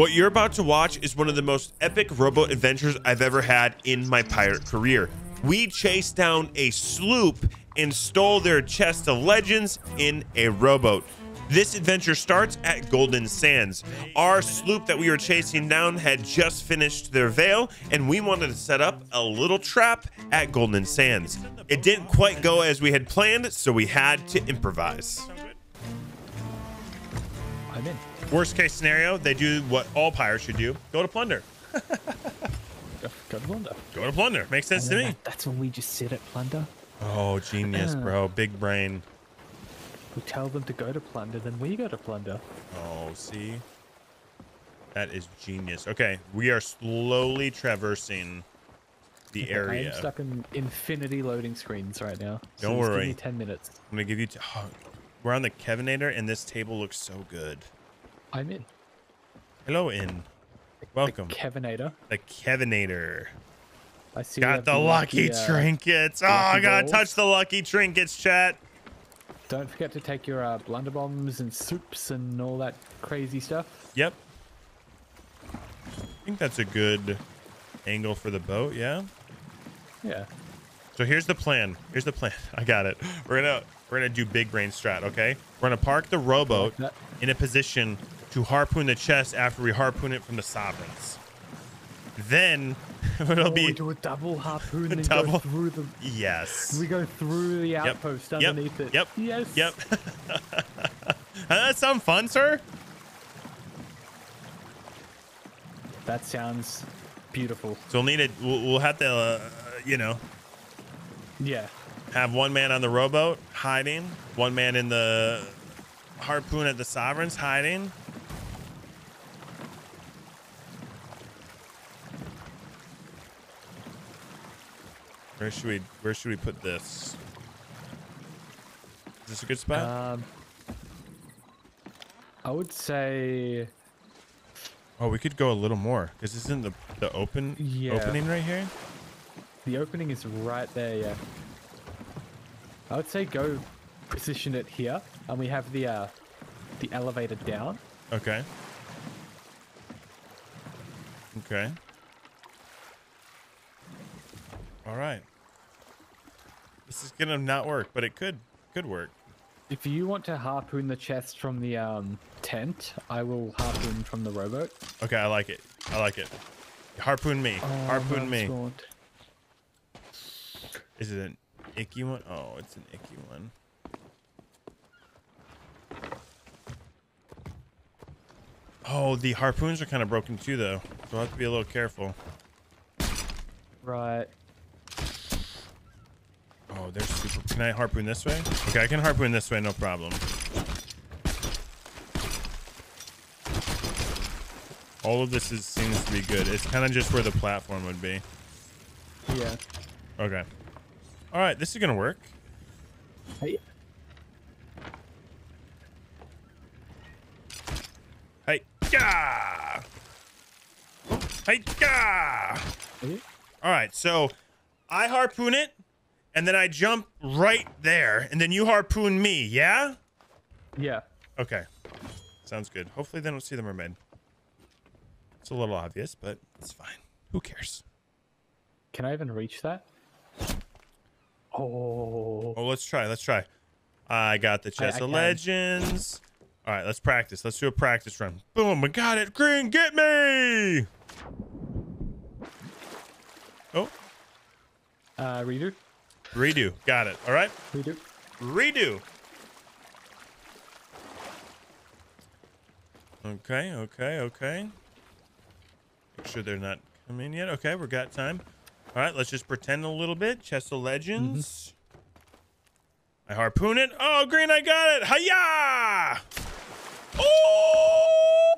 What you're about to watch is one of the most epic rowboat adventures I've ever had in my pirate career. We chased down a sloop and stole their chest of legends in a rowboat. This adventure starts at Golden Sands. Our sloop that we were chasing down had just finished their veil, and we wanted to set up a little trap at Golden Sands. It didn't quite go as we had planned, so we had to improvise. I'm in. Worst case scenario, they do what all pirates should do. Go to plunder. Go to plunder. Go to plunder. Makes sense to me. That's when we just sit at plunder. Oh, genius, bro. Big brain. We tell them to go to plunder, then we go to plunder. Oh, see? That is genius. Okay, we are slowly traversing the area. I'm stuck in infinity loading screens right now. Don't worry. Just give me 10 minutes. I'm going to give you... We're on the Kevinator, and this table looks so good. I'm in. Hello, in. Welcome. The Kevinator. The Kevinator. I see. Got the lucky trinkets. Lucky I got to touch the lucky trinkets, chat. Don't forget to take your blunderbombs and soups and all that crazy stuff. Yep. I think that's a good angle for the boat, yeah? Yeah. So here's the plan. Here's the plan. I got it. We're gonna do big brain strat, okay? We're gonna park the rowboat in a position to harpoon the chest after we harpoon it from the sovereigns. Then it'll be we do a double harpoon and go through the we go through the outpost underneath it. Yep. That sound fun, sir? That sounds beautiful. So we'll need it. We'll have to, you know. Yeah. Have one man on the rowboat hiding, one man in the harpoon at the sovereigns hiding. Where should we put this? Is this a good spot? I would say. Oh, we could go a little more. This isn't the opening right here. The opening is right there. Yeah. I would say go position it here, and we have the elevator down. Okay. Okay. All right. This is gonna not work, but it could work. If you want to harpoon the chest from the tent, I will harpoon from the rowboat. Okay, I like it. I like it. Harpoon me. Harpoon me. Sword. Is it an icky one? Oh, it's an icky one. Oh, the harpoons are kind of broken too, though. So I'll have to be a little careful. Right. Oh, they're super. Can I harpoon this way? Okay, I can harpoon this way, no problem. All of this seems to be good. It's kind of just where the platform would be. Yeah. Okay. All right, this is gonna work. Hey. Hey. Yeah. Hey. Yeah. All right, so I harpoon it. And then I jump right there, and then you harpoon me, yeah? Yeah. Okay. Sounds good. Hopefully they don't see the mermaid. It's a little obvious, but it's fine. Who cares? Can I even reach that? Oh. Oh, let's try. Let's try. I got the chest of legends. All right, let's practice. Let's do a practice run. Boom, I got it. Green, get me! Oh. Reader? Redo. Got it. All right. Redo. Redo. Okay. Okay. Okay. Make sure they're not coming yet. Okay. We've got time. All right. Let's just pretend a little bit. Chest of legends. Mm-hmm. I harpoon it. Oh, green. I got it. Hiya! Oh!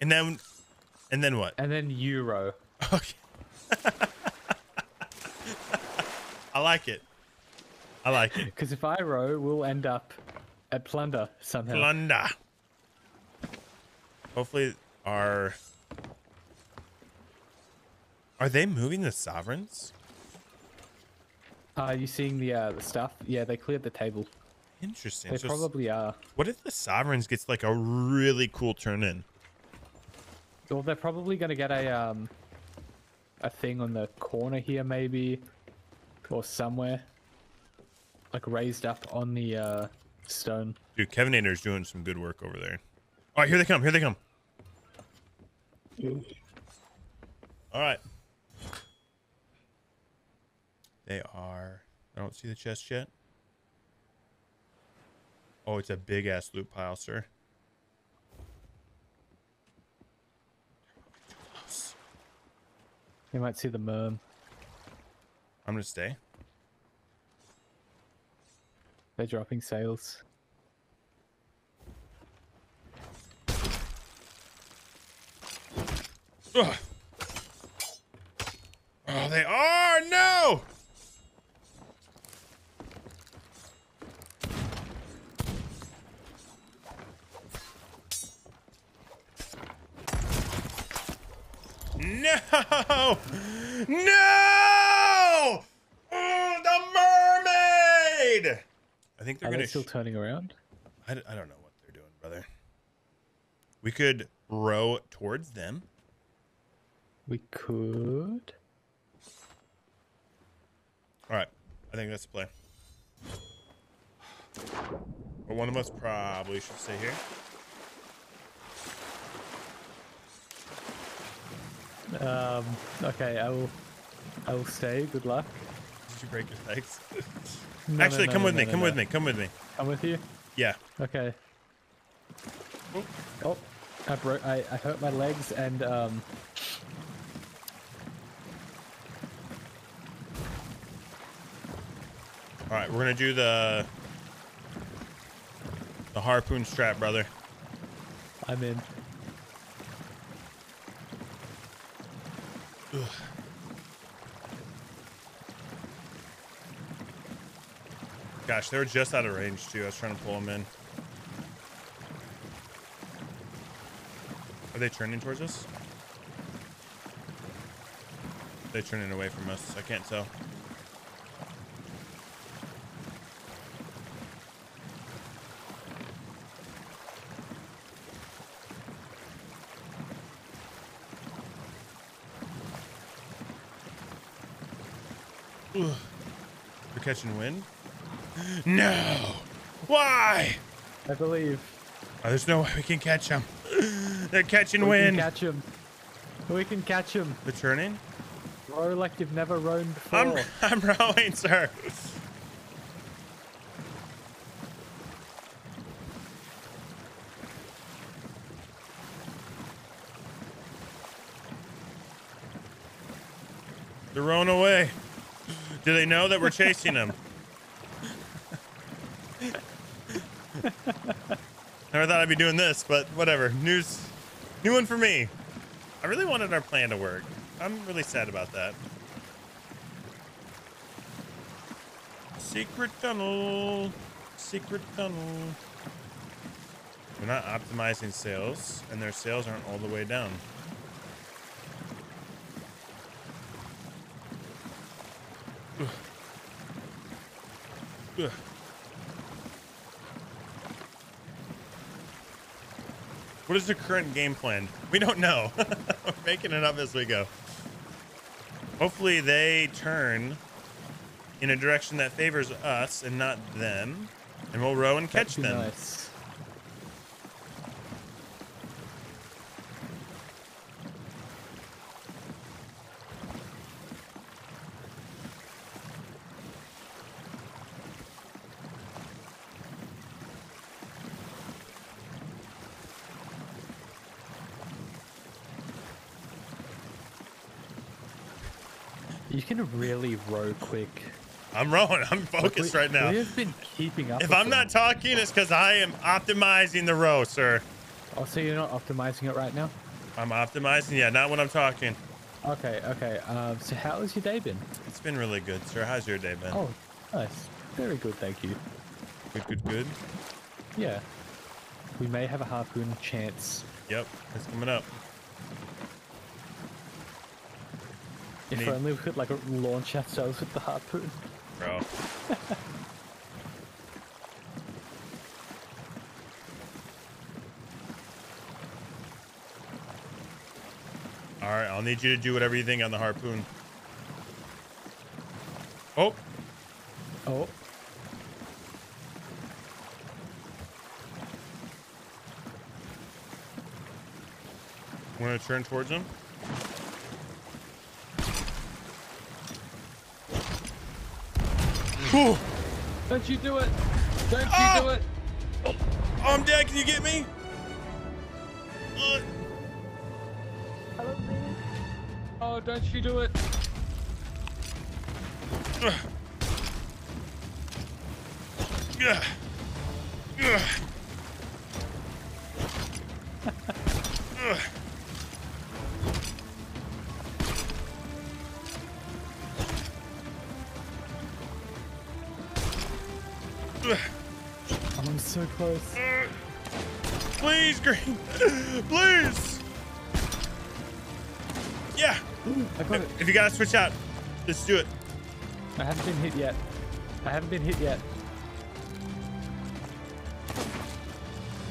And then what? And then Euro. Okay. I like it. I like it. Because if I row, we'll end up at plunder somehow. Plunder. Hopefully are they moving the sovereigns? Are you seeing the stuff? Yeah, they cleared the table. Interesting. They probably are. What if the sovereigns gets like a really cool turn in? Well, they're probably going to get a thing on the corner here, maybe, or somewhere, like raised up on the stone. Dude, Kevinator's doing some good work over there. All right, here they come. Here they come. All right. They are. I don't see the chest yet. Oh, it's a big ass loot pile, sir. You might see the merm. I'm gonna stay. They're dropping sails. Ugh. Oh, they are! No! No! No! Mm, the mermaid! I think they're going to... Are they still turning around? I don't know what they're doing, brother. We could row towards them. We could... All right. I think that's the play. But one of us probably should stay here. Okay, I will stay. Good luck. Did you break your legs? No, actually, come with me. Come with you? Yeah. Okay. Oh, I hurt my legs and All right, we're gonna do the harpoon strap, brother. I'm in. Ugh. Gosh, they were just out of range too. I was trying to pull them in. Are they turning towards us? Are they turning away from us? I can't tell. We're catching wind? No! Why? I believe. Oh, there's no way we can catch them. They're catching wind. We can catch them. We can catch them. They're turning? Row like you've never rown before. I'm rowing, sir. They're rowing away. Do they know that we're chasing them? Never thought I'd be doing this, but whatever. New one for me. I really wanted our plan to work. I'm really sad about that. Secret tunnel. Secret tunnel. We're not optimizing sails, and their sails aren't all the way down. Ugh. What is the current game plan? We don't know. We're making it up as we go. Hopefully they turn in a direction that favors us and not them, and we'll row and catch them. Nice. You can really row quick. I'm rowing. I'm focused right now. We have been keeping up. If I'm not talking, it's because I am optimizing the row, sir. Oh, so you're not optimizing it right now? I'm optimizing, yeah, not when I'm talking. Okay, okay. So how has your day been? It's been really good, sir. How's your day been? Oh, nice. Very good, thank you. Good, good, good. Yeah. We may have a harpoon chance. Yep, it's coming up. If only we could like launch ourselves with the harpoon. Bro. All right, I'll need you to do whatever you think on the harpoon. Oh. Oh. Want to turn towards him? Ooh. Don't you do it! Don't you do it! Oh, I'm dead. Can you get me? Oh, don't you do it! I'm so close. Please, Green. Please. Yeah. Ooh, I got it. If you gotta switch out, let's do it. I haven't been hit yet. I haven't been hit yet.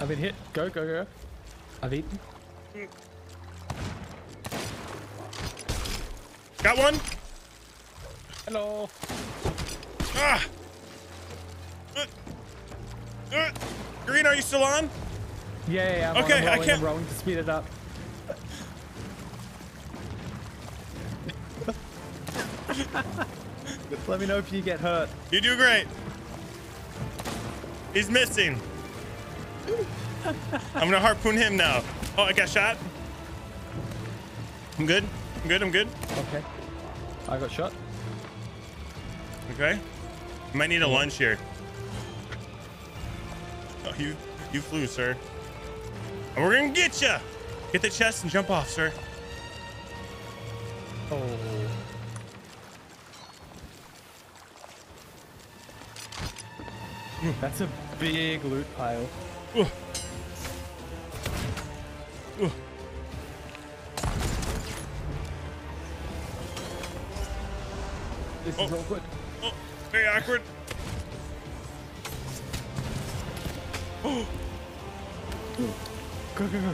I've been hit. Go, go, go. I've eaten. Got one. Hello. Ah. Green, are you still on? Yeah, I'm okay, I can't. I'm rolling to speed it up. Let me know if you get hurt. You do great. He's missing. I'm gonna harpoon him now. Oh, I got shot. I'm good. I'm good. I'm good. Okay. I got shot. Okay. I might need a lunge here. Oh, you flew, sir. And we're gonna get you. Get the chest and jump off, sir. Oh. That's a big loot pile. This is awkward. Oh, very awkward. Go, go, go.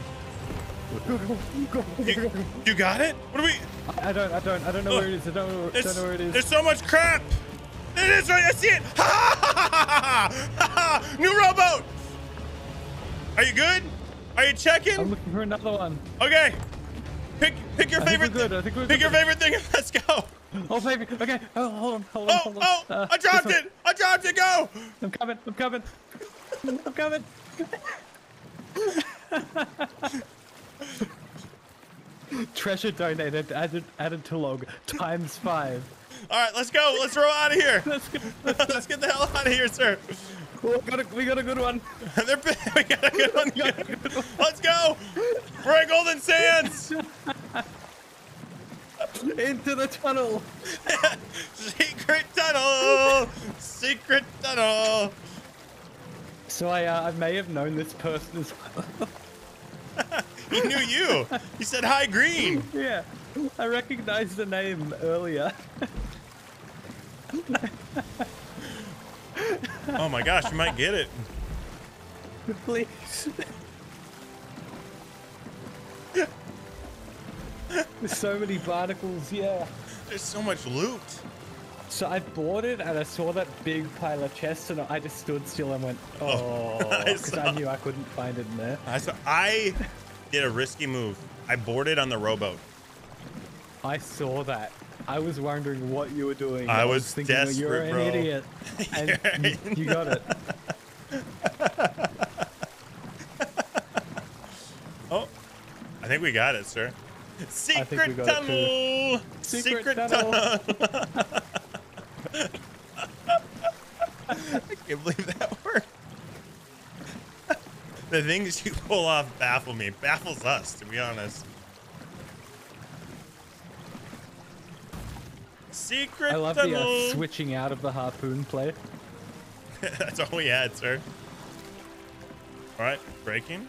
Go, go, go, go. You got it? What are we? I don't know where it is. I don't know where it is. There's so much crap. It is right. I see it. Ha ha ha ha. New rowboat. Are you good? Are you checking? I'm looking for another one. Okay. Pick your favorite. Pick your favorite thing. Let's go. Oh, baby. Okay. Oh, hold on. Oh, I dropped it. I dropped it. Go. I'm coming. I'm coming. I'm coming. Treasure donated added to log ×5. All right, let's go. Let's roll out of here. Let's get the hell out of here, sir. We got a good one. We got a good one. Let's go. We're at Golden Sands. Into the tunnel. Secret tunnel. Secret tunnel. So I may have known this person as well. He knew you. He said, "Hi, Green." Yeah, I recognized the name earlier. Oh my gosh, you might get it. Please. There's so many barnacles. Yeah. There's so much loot. So I boarded and I saw that big pile of chests and I just stood still and went, oh, because I knew I couldn't find it in there. I did a risky move. I boarded on the rowboat. I saw that. I was wondering what you were doing. I was thinking, desperate, you're an idiot. And you got it. Oh, I think we got it, sir. Secret tunnel. Secret tunnel. I can't believe that worked. The things you pull off baffle me. Baffles us, to be honest. Secret tunnel. I love the switching out of the harpoon play. That's all we had, sir. All right, breaking.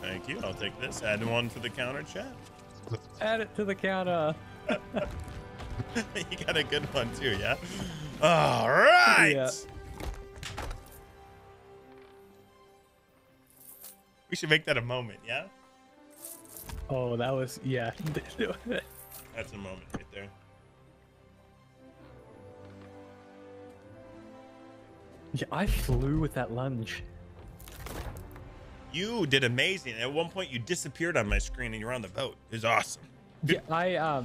Thank you. I'll take this. Add one to the counter, chat. Add it to the counter. You got a good one too, yeah? All right. Yeah. We should make that a moment, yeah? Oh, that was, yeah. That's a moment right there. Yeah, I flew with that lunge. You did amazing. At one point, you disappeared on my screen and you're on the boat. It was awesome. Good. Yeah,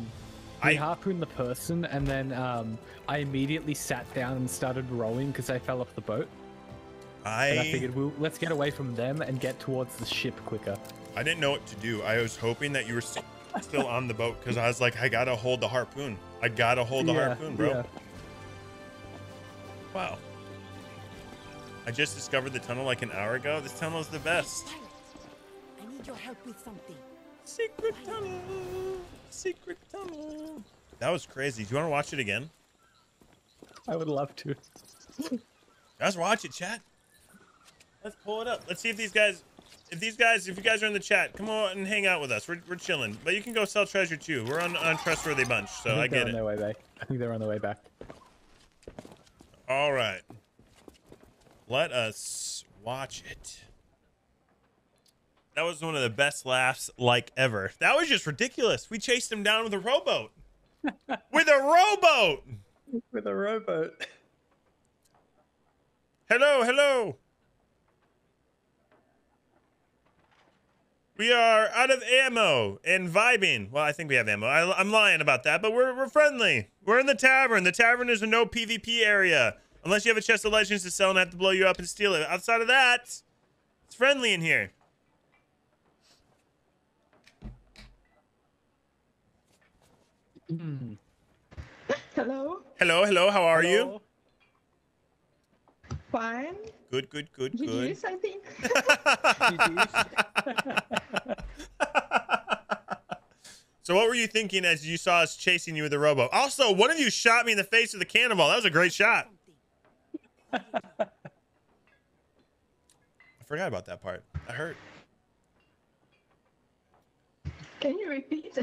I harpooned the person and then I immediately sat down and started rowing because I fell off the boat. And I figured, well, let's get away from them and get towards the ship quicker. I didn't know what to do. I was hoping that you were still on the boat because I was like, I gotta hold the harpoon. I gotta hold the harpoon, bro. Yeah. Wow. I just discovered the tunnel like an hour ago. This tunnel is the best. I need your help with something. Secret tunnel. Secret tunnel. That was crazy. Do you want to watch it again? I would love to. Let's watch it, chat. Let's pull it up. Let's see if these guys, if you guys are in the chat, come on and hang out with us. We're chilling. But you can go sell treasure too. We're on an untrustworthy bunch, so I get it. They're on their way back. I think they're on their way back. All right. Let us watch it. That was one of the best laughs like ever. That was just ridiculous. We chased him down with a rowboat. With a rowboat. With a rowboat. Hello, hello. We are out of ammo and vibing. Well, I think we have ammo. I'm lying about that, but we're friendly. We're in the tavern. The tavern is a no PvP area. Unless you have a chest of legends to sell and I have to blow you up and steal it. Outside of that, it's friendly in here. Hello? Hello, hello. How are you? Fine. Good, good, good, good. Did you do something? So what were you thinking as you saw us chasing you with the rowboat? Also, one of you shot me in the face with a cannonball. That was a great shot. I forgot about that part. I hurt. Can you repeat?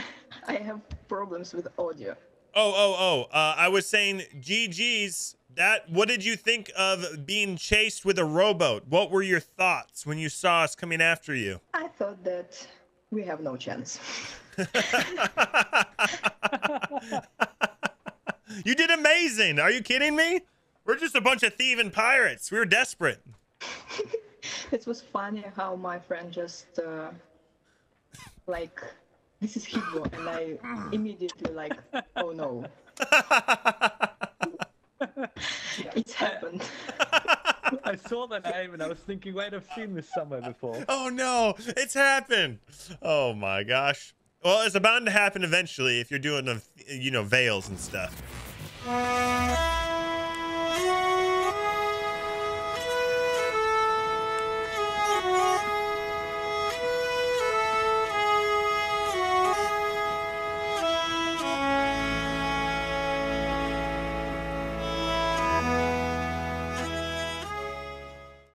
I have problems with audio. I was saying, GG's, that, what did you think of being chased with a rowboat? What were your thoughts when you saw us coming after you? I thought that we have no chance. You did amazing. Are you kidding me? We're just a bunch of thieving pirates. We were desperate. It was funny how my friend just like, this is Hitbo, and I immediately like, oh no. It's happened. I saw the name and I was thinking, wait, I've seen this somewhere before. Oh no, it's happened. Oh my gosh. Well, it's about to happen eventually if you're doing, you know, veils and stuff.